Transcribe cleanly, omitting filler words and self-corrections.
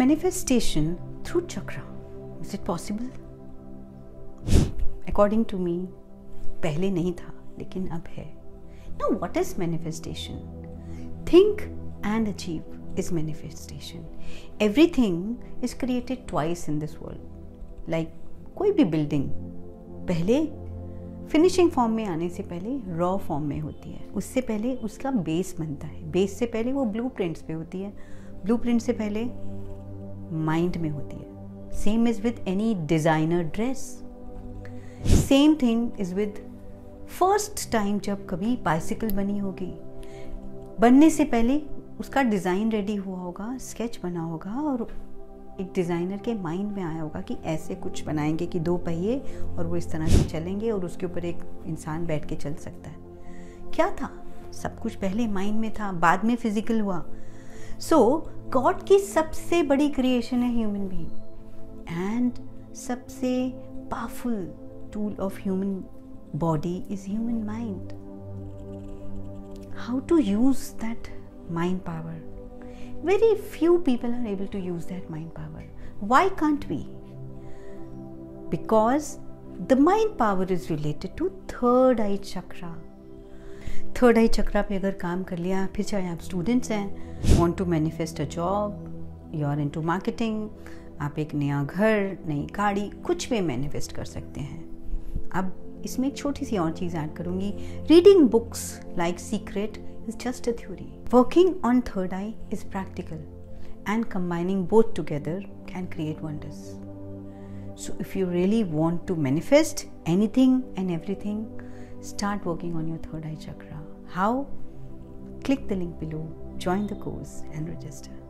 Manifestation through chakra. Is it possible? According to me, पहले नहीं था लेकिन अब है. Now what is manifestation? Think and achieve is manifestation. Everything is created twice in this world. Like कोई भी building पहले फिनिशिंग फॉर्म में आने से पहले रॉ फॉर्म में होती है. उससे पहले उसका बेस बनता है. बेस से पहले वो ब्लूप्रिंट्स पे होती है. ब्लूप्रिंट से पहले माइंड में होती है. Same is with any designer dress. Same thing is with first time जब कभी बाइसिकल बनी होगी. बनने से पहले उसका डिज़ाइन रेडी हुआ होगा, स्केच बना होगा और एक डिज़ाइनर के माइंड में आया होगा कि ऐसे कुछ बनाएंगे कि दो पहिए और वो इस तरह से चलेंगे और उसके ऊपर एक इंसान बैठ के चल सकता है. क्या था? सब कुछ पहले माइंड में था, बाद में फिजिकल हुआ. सो गॉड की सबसे बड़ी क्रिएशन है ह्यूमन बीइंग एंड सबसे powerful tool of human body is human mind. How to use that mind power? Very few people are able to use that mind power. Why can't we? Because the mind power is related to third eye chakra. Third eye chakra पे अगर काम कर लिया, फिर चाहे आप students हैं, want to manifest a job, you are into marketing, आप एक नया घर, नई गाड़ी, कुछ भी manifest कर सकते हैं. अब इसमें एक छोटी सी और चीज़ ऐड करूँगी. Reading books like Secret is just a theory. Working on third eye is practical and combining both together can create wonders. So if you really want to manifest anything and everything, start working on your third eye chakra. How? Click the link below, join the course and register.